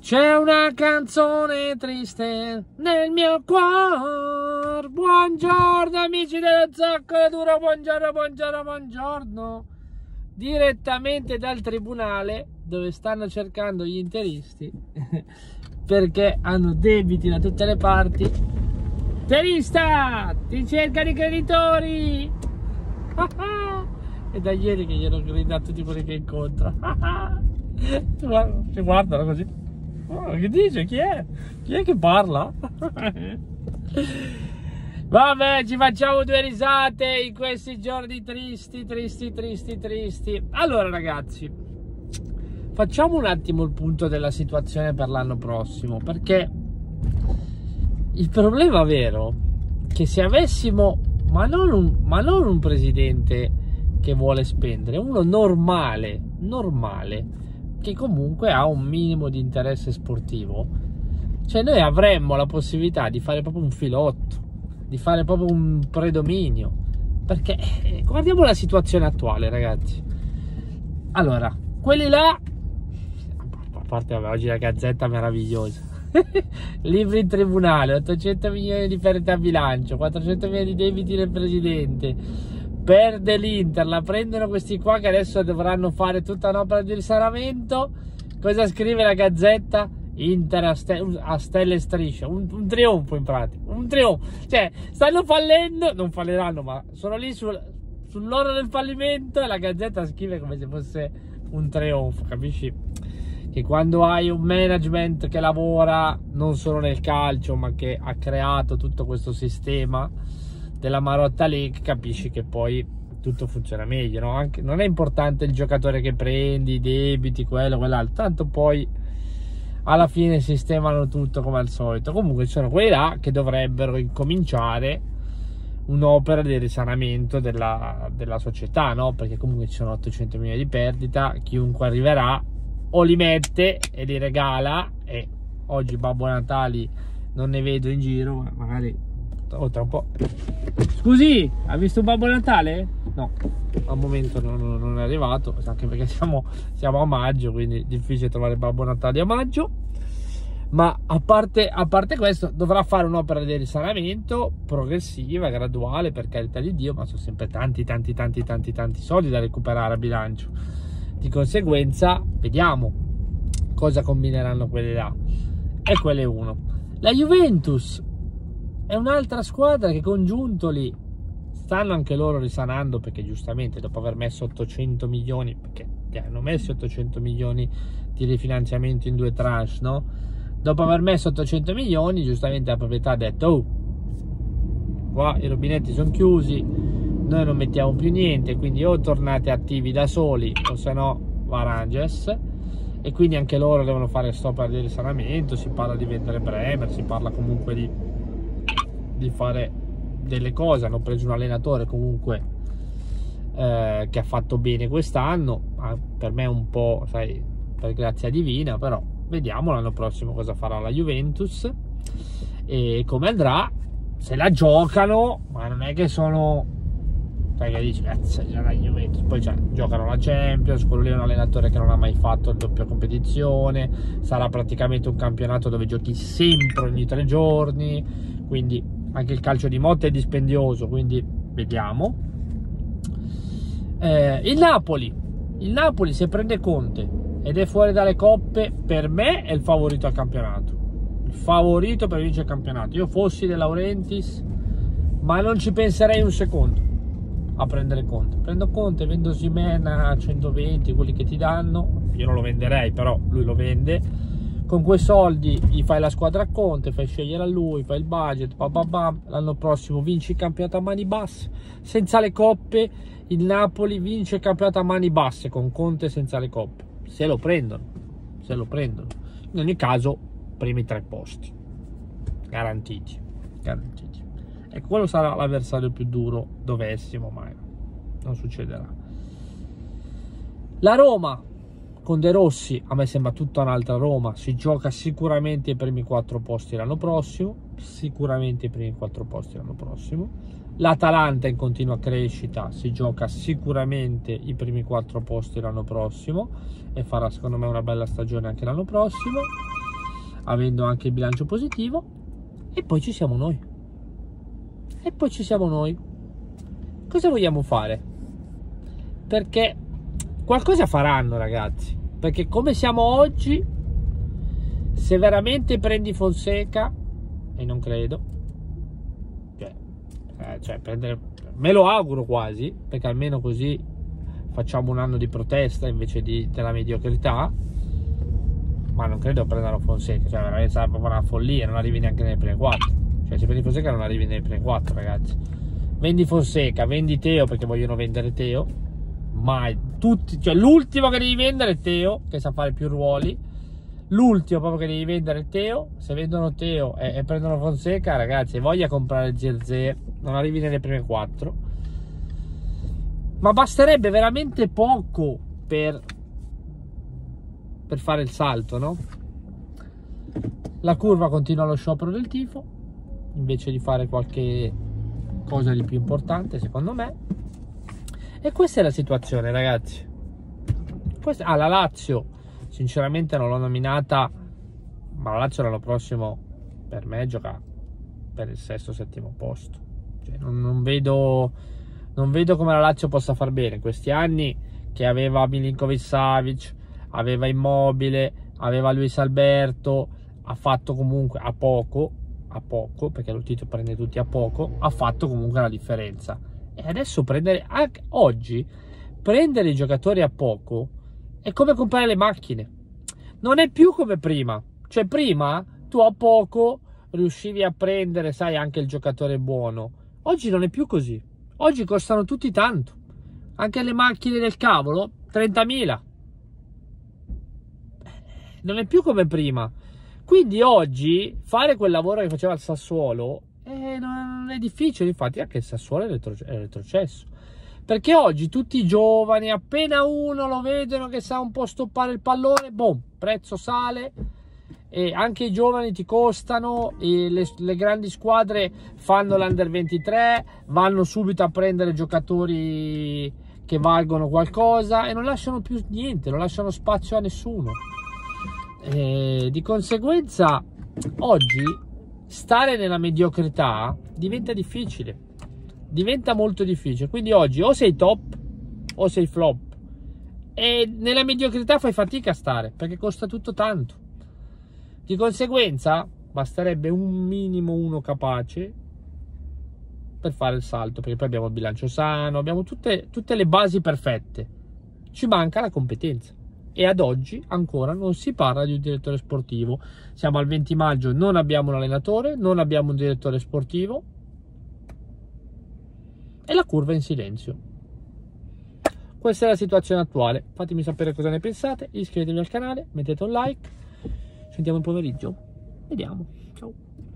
C'è una canzone triste nel mio cuore. Buongiorno amici dello Zoccolo Duro, buongiorno, buongiorno, buongiorno. Direttamente dal tribunale dove stanno cercando gli interisti perché hanno debiti da tutte le parti. Interista, ti cerca di creditori. È da ieri che glielo ho gridato tipo che incontra. Si guardano così. Oh, che dice? Chi è? Chi è che parla? Vabbè, ci facciamo due risate in questi giorni tristi, tristi, tristi, tristi. Allora ragazzi, facciamo un attimo il punto della situazione per l'anno prossimo, perché il problema vero è che se avessimo ma non un presidente che vuole spendere, uno normale, che comunque ha un minimo di interesse sportivo, cioè noi avremmo la possibilità di fare proprio un filotto, di fare proprio un predominio, perché guardiamo la situazione attuale ragazzi. Allora, quelli là, a parte vabbè, oggi la Gazzetta meravigliosa, libri in tribunale, 800 milioni di perdita a bilancio, 400 milioni di debiti del presidente, perde l'Inter, la prendono questi qua che adesso dovranno fare tutta un'opera di risanamento. Cosa scrive la Gazzetta? Inter a stelle e strisce, un trionfo in pratica, un trionfo, cioè stanno fallendo, non falleranno ma sono lì sull'ora del fallimento e la Gazzetta scrive come se fosse un trionfo, capisci? Che quando hai un management che lavora non solo nel calcio ma che ha creato tutto questo sistema della Marotta League, capisci che poi tutto funziona meglio, no? Anche, non è importante il giocatore che prendi, i debiti, quello, quell'altro, tanto poi alla fine sistemano tutto come al solito. Comunque ci sono quelli là che dovrebbero incominciare un'opera di risanamento della società, no? Perché comunque ci sono 800 milioni di perdita, chiunque arriverà o li mette e li regala, e oggi Babbo Natali non ne vedo in giro, ma magari... Oh, tra un po'. Scusi, ha visto Babbo Natale? No, al momento non è arrivato, anche perché siamo a maggio, quindi è difficile trovare Babbo Natale a maggio. Ma a parte questo, dovrà fare un'opera di risanamento progressiva, graduale, per carità di Dio, ma sono sempre tanti soldi da recuperare a bilancio. Di conseguenza, vediamo cosa combineranno quelle là. E quelle uno. La Juventus è un'altra squadra che con Giuntoli stanno anche loro risanando, perché giustamente dopo aver messo 800 milioni, perché hanno messo 800 milioni di rifinanziamento in due tranche, no? Dopo aver messo 800 milioni, giustamente la proprietà ha detto: oh, qua i rubinetti sono chiusi, noi non mettiamo più niente, quindi o tornate attivi da soli o se no Varanges. E quindi anche loro devono fare stop al risanamento, si parla di vendere Bremer, si parla comunque di fare delle cose. Hanno preso un allenatore comunque che ha fatto bene quest'anno, per me un po', sai, per grazia divina, però vediamo l'anno prossimo cosa farà la Juventus e come andrà. Se la giocano, ma non è che sono, sai che dici, cazzo, già la Juventus, poi cioè, giocano la Champions, quello lì è un allenatore che non ha mai fatto doppia competizione, sarà praticamente un campionato dove giochi sempre ogni 3 giorni, quindi anche il calcio di Motta è dispendioso, quindi vediamo. Il Napoli se prende Conte ed è fuori dalle coppe, per me è il favorito al campionato, il favorito per vincere il campionato. Io fossi De Laurentiis, ma non ci penserei un secondo a prendere Conte. Prendo Conte, vendo Simena a 120, quelli che ti danno, io non lo venderei, però lui lo vende. Con quei soldi gli fai la squadra a Conte, fai scegliere a lui, fai il budget, l'anno prossimo vinci il campionato a mani basse, senza le coppe. Il Napoli vince il campionato a mani basse con Conte senza le coppe, se lo prendono. In ogni caso, primi 3 posti garantiti, e quello sarà l'avversario più duro, dovessimo, mai non succederà. La Roma con De Rossi, a me sembra tutta un'altra Roma, si gioca sicuramente i primi 4 posti l'anno prossimo, L'Atalanta in continua crescita, si gioca sicuramente i primi 4 posti l'anno prossimo e farà secondo me una bella stagione anche l'anno prossimo. avendo anche il bilancio positivo, e poi ci siamo noi. E poi ci siamo noi. Cosa vogliamo fare? Perché qualcosa faranno, ragazzi, perché come siamo oggi, se veramente prendi Fonseca, e non credo, cioè prendere, me lo auguro quasi, perché almeno così facciamo un anno di protesta invece della mediocrità, ma non credo prendano Fonseca, cioè veramente sarà proprio una follia, non arrivi neanche nelle prime 4, cioè se prendi Fonseca non arrivi nelle prime 4, ragazzi. Vendi Fonseca, vendi Teo, perché vogliono vendere Teo, ma tutti, cioè l'ultimo che devi vendere è Teo, che sa fare più ruoli, l'ultimo proprio che devi vendere è Teo. Se vendono Teo e prendono Fonseca, ragazzi, voglia comprare Gezé, non arrivi nelle prime 4. Ma basterebbe veramente poco per fare il salto, no? La curva continua allo sciopero del tifo, invece di fare qualche cosa di più importante, secondo me. E questa è la situazione, ragazzi. Questa, la Lazio, sinceramente non l'ho nominata, ma la Lazio l'anno prossimo, per me, gioca per il sesto, settimo posto. Cioè, non vedo come la Lazio possa far bene in questi anni, che aveva Milinkovic-Savic, aveva Immobile, aveva Luis Alberto, ha fatto comunque a poco, perché lo Tito prende tutti a poco, ha fatto comunque la differenza. E adesso prendere, anche oggi, prendere i giocatori a poco è come comprare le macchine. Non è più come prima. Cioè prima tu a poco riuscivi a prendere, sai, anche il giocatore buono. Oggi non è più così. Oggi costano tutti tanto, anche le macchine del cavolo, 30.000. Non è più come prima. Quindi oggi fare quel lavoro che faceva il Sassuolo non è difficile, infatti anche il Sassuolo è retrocesso. Perché oggi tutti i giovani, appena uno lo vedono che sa un po' stoppare il pallone, boom, prezzo sale. E anche i giovani ti costano, e le grandi squadre fanno l'Under 23, vanno subito a prendere giocatori che valgono qualcosa e non lasciano più niente, non lasciano spazio a nessuno. E di conseguenza oggi stare nella mediocrità diventa difficile, diventa molto difficile. Quindi oggi o sei top o sei flop, e nella mediocrità fai fatica a stare perché costa tutto tanto. Di conseguenza basterebbe un minimo uno capace per fare il salto, perché poi abbiamo il bilancio sano, abbiamo tutte le basi perfette, ci manca la competenza, e ad oggi ancora non si parla di un direttore sportivo. Siamo al 20 maggio, non abbiamo un allenatore, non abbiamo un direttore sportivo, e la curva è in silenzio. Questa è la situazione attuale. Fatemi sapere cosa ne pensate, iscrivetevi al canale, mettete un like. Sentiamo il pomeriggio, vediamo, ciao.